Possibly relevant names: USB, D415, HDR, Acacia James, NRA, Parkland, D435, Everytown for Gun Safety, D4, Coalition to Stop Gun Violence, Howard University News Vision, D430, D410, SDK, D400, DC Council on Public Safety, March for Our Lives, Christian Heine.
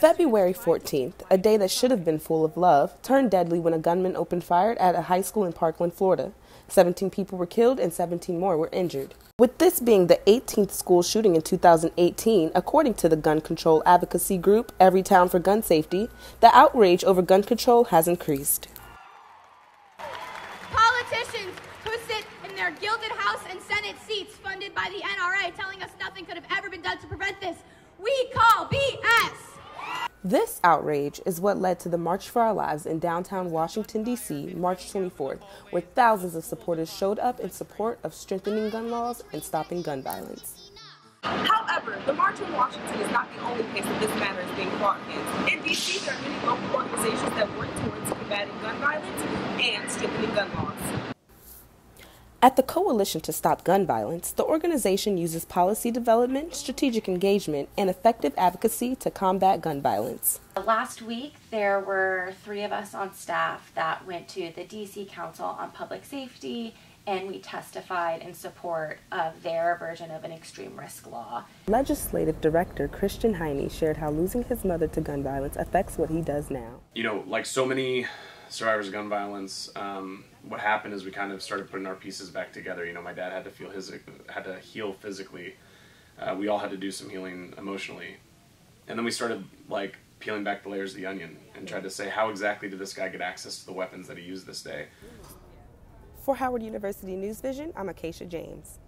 February 14th, a day that should have been full of love, turned deadly when a gunman opened fire at a high school in Parkland, Florida. 17 people were killed and 17 more were injured. With this being the 18th school shooting in 2018, according to the gun control advocacy group Everytown for Gun Safety, the outrage over gun control has increased. Politicians who sit in their gilded House and Senate seats funded by the NRA telling us nothing could have ever been done to prevent this. We call BS. This outrage is what led to the March for Our Lives in downtown Washington, D.C., March 24th, where thousands of supporters showed up in support of strengthening gun laws and stopping gun violence. However, the March in Washington is not the only place that this matter is being fought against. In D.C., there are many local organizations that work towards combating gun violence and strengthening gun laws. At the Coalition to Stop Gun Violence, the organization uses policy development, strategic engagement, and effective advocacy to combat gun violence. Last week, there were 3 of us on staff that went to the DC Council on Public Safety, and we testified in support of their version of an extreme risk law. Legislative Director Christian Heine shared how losing his mother to gun violence affects what he does now. You know, like so many survivors of gun violence, what happened is we kind of started putting our pieces back together. You know, my dad had to heal physically. We all had to do some healing emotionally, and then we started like peeling back the layers of the onion and tried to say, how exactly did this guy get access to the weapons that he used this day? For Howard University News Vision, I'm Acacia James.